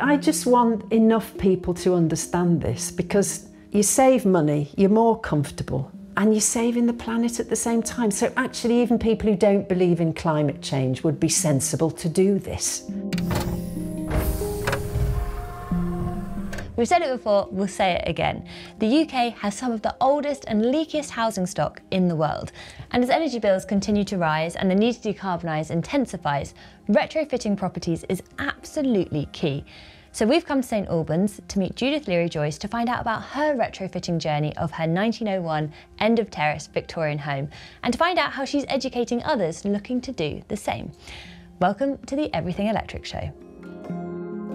I just want enough people to understand this, because you save money, you're more comfortable, and you're saving the planet at the same time. So actually, even people who don't believe in climate change would be sensible to do this. We've said it before, we'll say it again. The UK has some of the oldest and leakiest housing stock in the world. And as energy bills continue to rise and the need to decarbonise intensifies, retrofitting properties is absolutely key. So we've come to St Albans to meet Judith Leary-Joyce to find out about her retrofitting journey of her 1901 end of terrace Victorian home, and to find out how she's educating others looking to do the same. Welcome to the Everything Electric Show.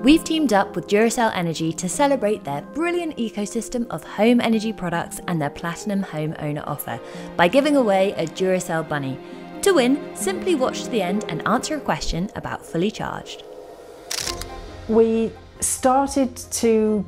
We've teamed up with Duracell Energy to celebrate their brilliant ecosystem of home energy products and their Platinum Home Owner offer by giving away a Duracell bunny. To win, simply watch to the end and answer a question about Fully Charged. We started to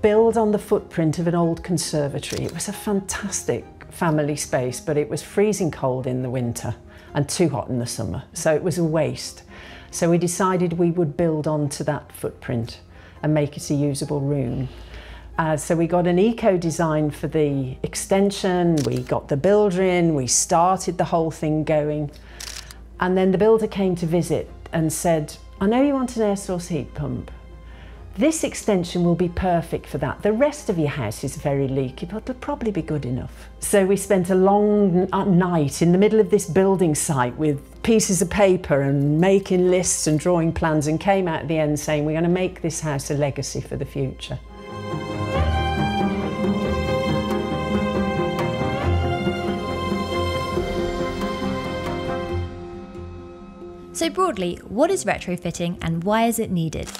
build on the footprint of an old conservatory. It was a fantastic family space, but it was freezing cold in the winter and too hot in the summer, so it was a waste. So we decided we would build onto that footprint and make it a usable room. So we got an eco-design for the extension, we got the builder in, we started the whole thing going. And then the builder came to visit and said, I know you want an air source heat pump. This extension will be perfect for that. The rest of your house is very leaky, but it'll probably be good enough. So we spent a long night in the middle of this building site with pieces of paper and making lists and drawing plans, and came out at the end saying, we're going to make this house a legacy for the future. So broadly, what is retrofitting and why is it needed?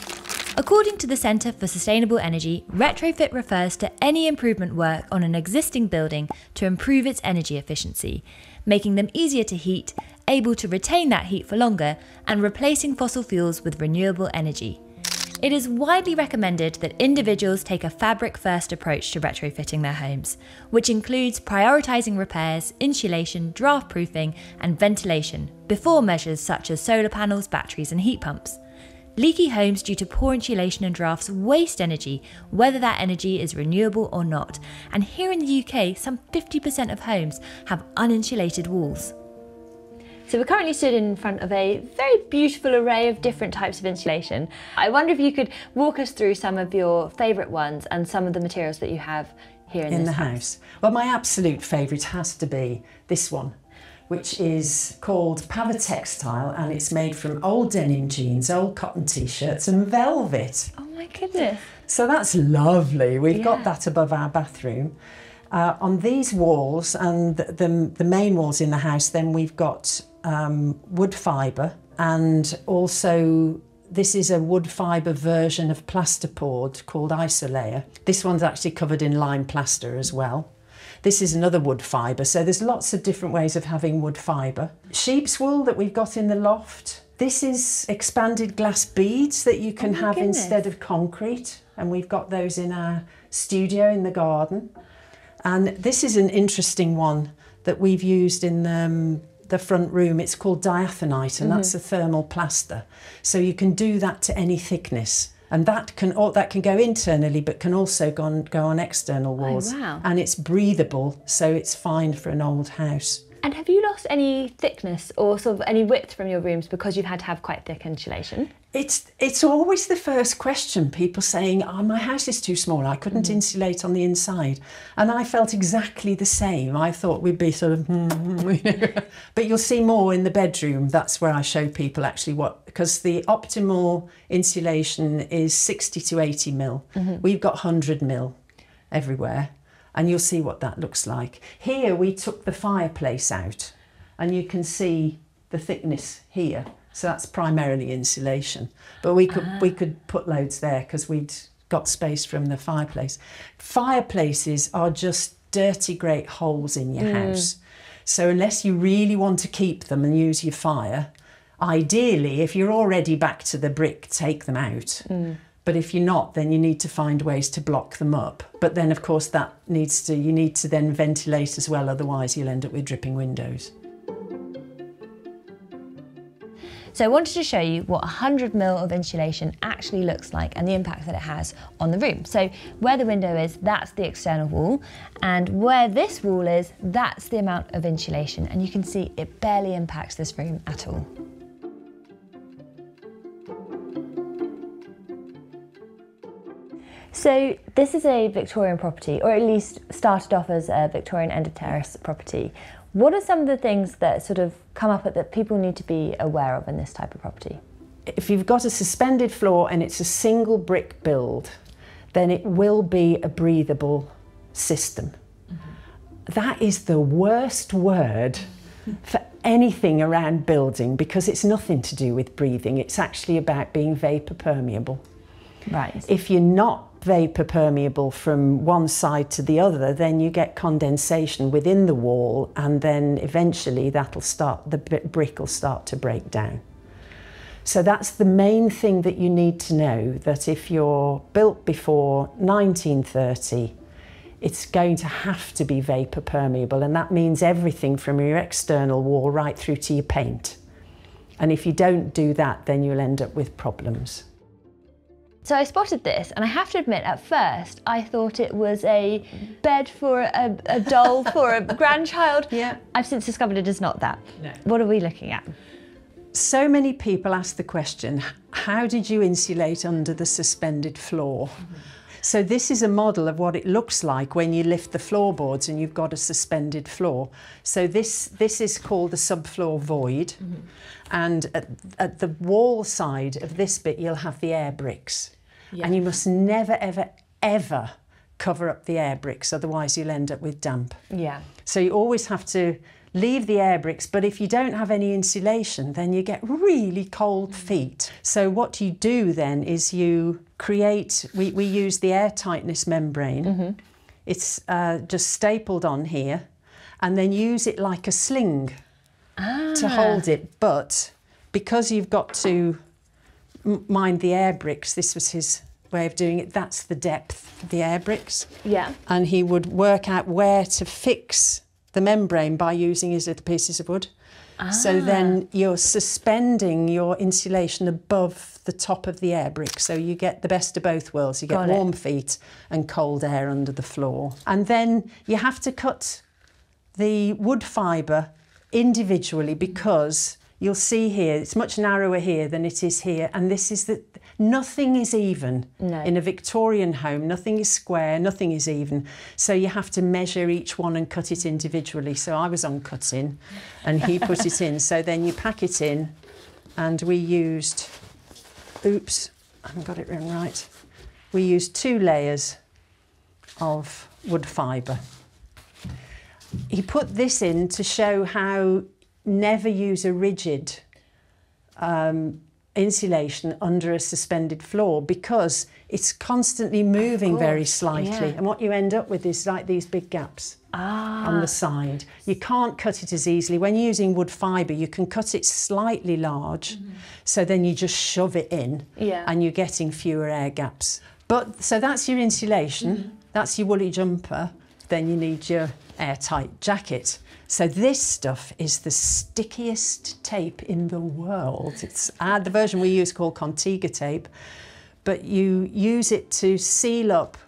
According to the Centre for Sustainable Energy, retrofit refers to any improvement work on an existing building to improve its energy efficiency, making them easier to heat, able to retain that heat for longer, and replacing fossil fuels with renewable energy. It is widely recommended that individuals take a fabric-first approach to retrofitting their homes, which includes prioritising repairs, insulation, draft proofing, and ventilation before measures such as solar panels, batteries, and heat pumps. Leaky homes due to poor insulation and drafts waste energy, whether that energy is renewable or not, and here in the UK some 50% of homes have uninsulated walls. So we're currently stood in front of a very beautiful array of different types of insulation. I wonder if you could walk us through some of your favourite ones and some of the materials that you have here in the house. Well, my absolute favourite has to be this one, which is called Pava Textile, and it's made from old denim jeans, old cotton t-shirts and velvet. Oh my goodness. So that's lovely. We've got that above our bathroom. On these walls and the main walls in the house, then we've got wood fibre, and also this is a wood fibre version of plasterboard called Isolayer. This one's actually covered in lime plaster as well. This is another wood fibre, so there's lots of different ways of having wood fibre. Sheep's wool that we've got in the loft. This is expanded glass beads that you can have instead of concrete, and we've got those in our studio in the garden. And this is an interesting one that we've used in the front room. It's called diaphenite, and that's a thermal plaster. So you can do that to any thickness. And that can go internally, but can also go on external walls. Oh, wow. And it's breathable, so it's fine for an old house. And have you lost any thickness or sort of any width from your rooms because you've had to have quite thick insulation? It's always the first question, people saying, oh, my house is too small, I couldn't insulate on the inside. And I felt exactly the same. I thought we'd be sort of, But you'll see more in the bedroom. That's where I show people actually what, because the optimal insulation is 60 to 80 mil. We've got 100 mil everywhere, and you'll see what that looks like. Here we took the fireplace out, and you can see the thickness here. So that's primarily insulation, but we could put loads there because we'd got space from the fireplace. Fireplaces are just dirty great holes in your house. So unless you really want to keep them and use your fire, ideally, if you're already back to the brick, take them out. But if you're not, then you need to find ways to block them up. But then of course that needs to, you need to then ventilate as well, otherwise you'll end up with dripping windows. So I wanted to show you what 100 mil of insulation actually looks like and the impact that it has on the room. So where the window is, that's the external wall, and where this wall is, that's the amount of insulation, and you can see it barely impacts this room at all. So this is a Victorian property, or at least started off as a Victorian end of terrace property. What are some of the things that sort of come up that people need to be aware of in this type of property? If you've got a suspended floor and it's a single brick build, then it will be a breathable system. Mm-hmm. That is the worst word for anything around building, because it's nothing to do with breathing. It's actually about being vapor permeable. Right. If you're not vapor permeable from one side to the other, then you get condensation within the wall, and then eventually that'll start, the brick will start to break down. So that's the main thing that you need to know, that if you're built before 1930, it's going to have to be vapor permeable, and that means everything from your external wall right through to your paint. And if you don't do that, then you'll end up with problems. So I spotted this, and I have to admit, at first, I thought it was a bed for a doll for a grandchild. Yeah. I've since discovered it is not that. No. What are we looking at? So many people ask the question, how did you insulate under the suspended floor? Mm-hmm. So this is a model of what it looks like when you lift the floorboards and you've got a suspended floor. So this is called the subfloor void. Mm-hmm. And at the wall side of this bit, you'll have the air bricks. Yeah. And you must never, ever, ever cover up the air bricks, otherwise you'll end up with damp. Yeah. So you always have to leave the air bricks, but if you don't have any insulation, then you get really cold feet. So what you do then is you create, we use the air tightness membrane. Mm-hmm. It's just stapled on here, and then use it like a sling to hold it. But because you've got to mind the air bricks, this was his way of doing it, that's the depth of the air bricks. Yeah. And he would work out where to fix the membrane by using his little pieces of wood. Ah. So then you're suspending your insulation above the top of the air brick, so you get the best of both worlds. You get warm feet and cold air under the floor. And then you have to cut the wood fibre individually, because you'll see here, it's much narrower here than it is here, and this is that nothing is even. No. In a Victorian home, nothing is square, nothing is even. So you have to measure each one and cut it individually. So I was on cutting, and he put it in. So then you pack it in, and we used, oops, I haven't got it written right. We used 2 layers of wood fibre. He put this in to show how never use a rigid insulation under a suspended floor, because it's constantly moving very slightly. Yeah. And what you end up with is like these big gaps on the side. You can't cut it as easily. When you're using wood fibre, you can cut it slightly large, mm-hmm. so then you just shove it in, yeah. and you're getting fewer air gaps. But so that's your insulation, mm-hmm. that's your woolly jumper, then you need your airtight jacket. So this stuff is the stickiest tape in the world. It's the version we use called Contiga tape, but you use it to seal up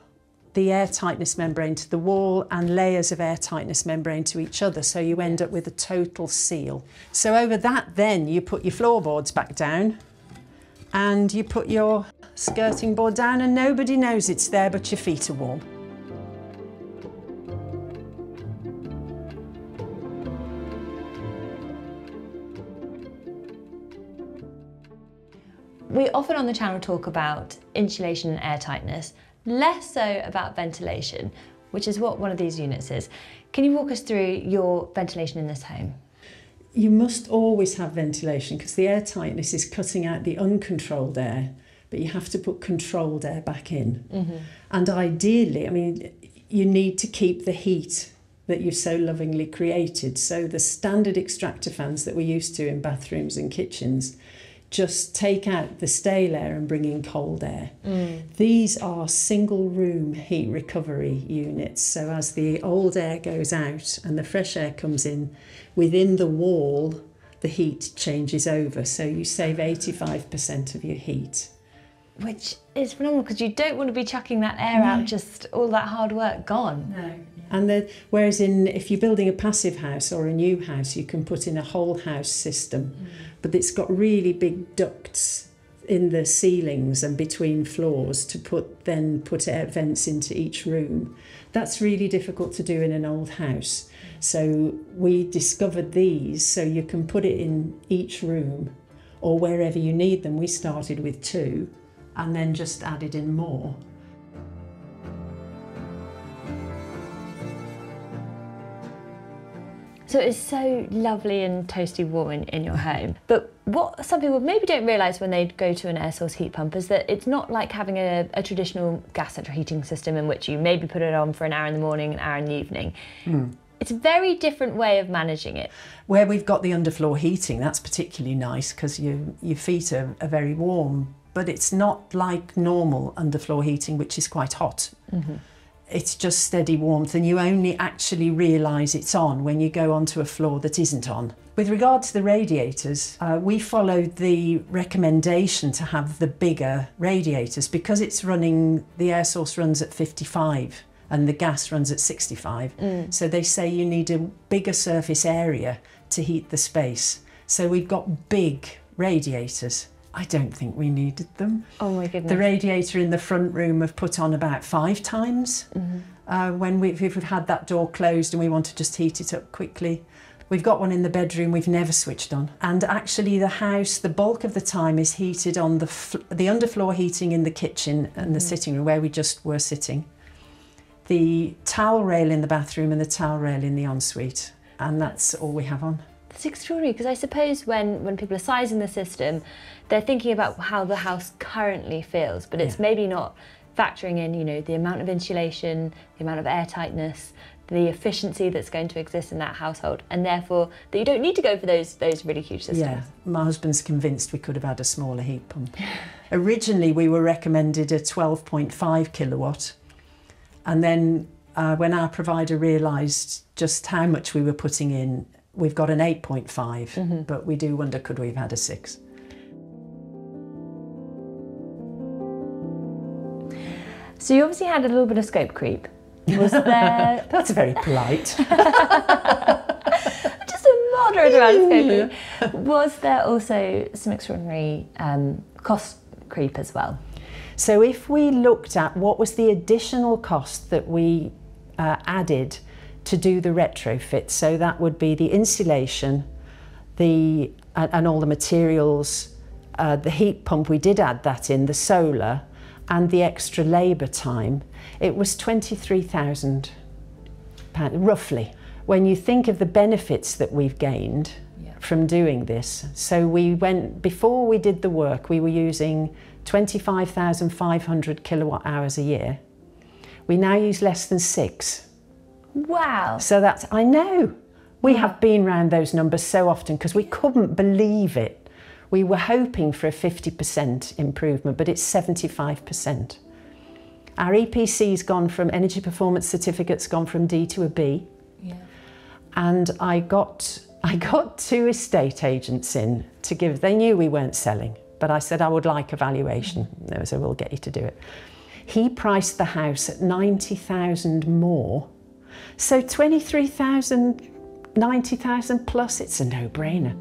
the air tightness membrane to the wall and layers of air tightness membrane to each other, so you end up with a total seal. So over that then you put your floorboards back down, and you put your skirting board down, and nobody knows it's there, but your feet are warm. We often on the channel talk about insulation and airtightness, less so about ventilation, which is what one of these units is. Can you walk us through your ventilation in this home? You must always have ventilation, because the airtightness is cutting out the uncontrolled air, but you have to put controlled air back in. Mm-hmm. And ideally, I mean, you need to keep the heat that you've so lovingly created. So the standard extractor fans that we're used to in bathrooms and kitchens just take out the stale air and bring in cold air. Mm. These are single room heat recovery units. So as the old air goes out and the fresh air comes in, within the wall, the heat changes over, so you save 85% of your heat. Which is phenomenal, because you don't want to be chucking that air out, just all that hard work gone. And then, whereas if you're building a passive house or a new house, you can put in a whole house system, but it's got really big ducts in the ceilings and between floors to put air vents into each room. That's really difficult to do in an old house. So we discovered these, so you can put it in each room or wherever you need them. We started with 2 and then just added in more. So it's so lovely and toasty warm in your home. But what some people maybe don't realise when they go to an air source heat pump is that it's not like having a traditional gas central heating system in which you maybe put it on for an hour in the morning, an hour in the evening. It's a very different way of managing it. Where we've got the underfloor heating, that's particularly nice because your feet are very warm, but it's not like normal underfloor heating, which is quite hot. It's just steady warmth, and you only actually realise it's on when you go onto a floor that isn't on. With regard to the radiators, we followed the recommendation to have the bigger radiators because it's running, the air source runs at 55 and the gas runs at 65. So they say you need a bigger surface area to heat the space. So we've got big radiators. I don't think we needed them. Oh my goodness. The radiator in the front room I've put on about 5 times. When we've had that door closed and we want to just heat it up quickly. We've got one in the bedroom we've never switched on. And actually the house, the bulk of the time is heated on the underfloor heating in the kitchen and the sitting room where we just were sitting. The towel rail in the bathroom and the towel rail in the ensuite. And that's all we have on. It's extraordinary, because I suppose when people are sizing the system, they're thinking about how the house currently feels, but it's maybe not factoring in, you know, the amount of insulation, the amount of air tightness, the efficiency that's going to exist in that household, and therefore that you don't need to go for those really huge systems. Yeah, my husband's convinced we could have had a smaller heat pump. Originally we were recommended a 12.5 kilowatt, and then when our provider realised just how much we were putting in, we've got an 8.5, but we do wonder, could we have had a 6? So you obviously had a little bit of scope creep. Was there... That's very polite. Just a moderate amount of scope creep. Was there also some extraordinary cost creep as well? So if we looked at what was the additional cost that we added to do the retrofit, so that would be the insulation, and all the materials, the heat pump, we did add that in, the solar, and the extra labour time, it was £23,000, roughly, when you think of the benefits that we've gained from doing this. So we went, before we did the work, we were using 25,500 kilowatt hours a year. We now use less than 6. Wow. So that's, I know, we have been round those numbers so often because we couldn't believe it. We were hoping for a 50% improvement, but it's 75%. Our EPC's gone from, energy performance certificate's gone from D to a B. And I got 2 estate agents in to give, they knew we weren't selling, but I said, I would like a valuation. They said, we'll get you to do it. He priced the house at 90,000 more. So 23,000, 90,000 plus, it's a no-brainer.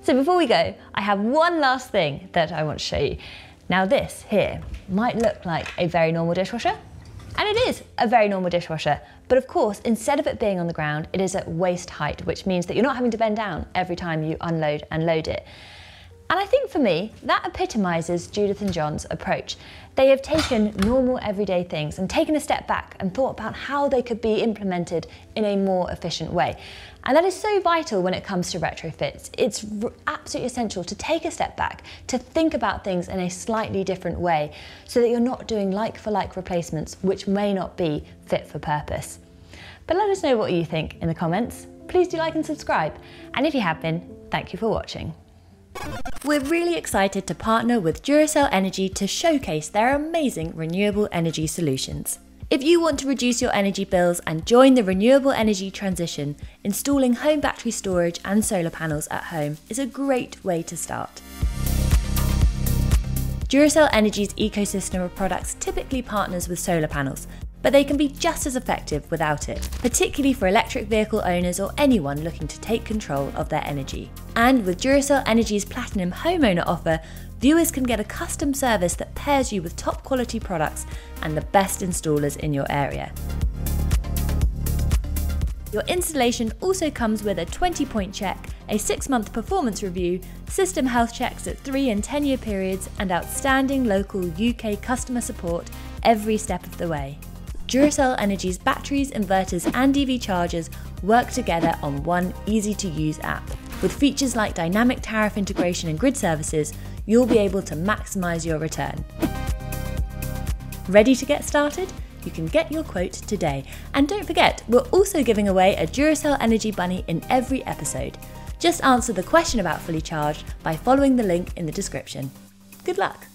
So before we go, I have one last thing that I want to show you. Now this here might look like a very normal dishwasher, and it is a very normal dishwasher, but of course, instead of it being on the ground, it is at waist height, which means that you're not having to bend down every time you unload and load it. And I think for me, that epitomises Judith and John's approach. They have taken normal everyday things and taken a step back and thought about how they could be implemented in a more efficient way. And that is so vital when it comes to retrofits. It's absolutely essential to take a step back, to think about things in a slightly different way so that you're not doing like-for-like replacements which may not be fit for purpose. But let us know what you think in the comments. Please do like and subscribe. And if you have been, thank you for watching. We're really excited to partner with Duracell Energy to showcase their amazing renewable energy solutions. If you want to reduce your energy bills and join the renewable energy transition, installing home battery storage and solar panels at home is a great way to start. Duracell Energy's ecosystem of products typically partners with solar panels, but they can be just as effective without it, particularly for electric vehicle owners or anyone looking to take control of their energy. And with Duracell Energy's Platinum Homeowner offer, viewers can get a custom service that pairs you with top quality products and the best installers in your area. Your installation also comes with a 20-point check, a 6-month performance review, system health checks at 3 and 10-year periods, and outstanding local UK customer support every step of the way. Duracell Energy's batteries, inverters and EV chargers work together on one easy-to-use app. With features like dynamic tariff integration and grid services, you'll be able to maximise your return. Ready to get started? You can get your quote today. And don't forget, we're also giving away a Duracell Energy Bunny in every episode. Just answer the question about Fully Charged by following the link in the description. Good luck!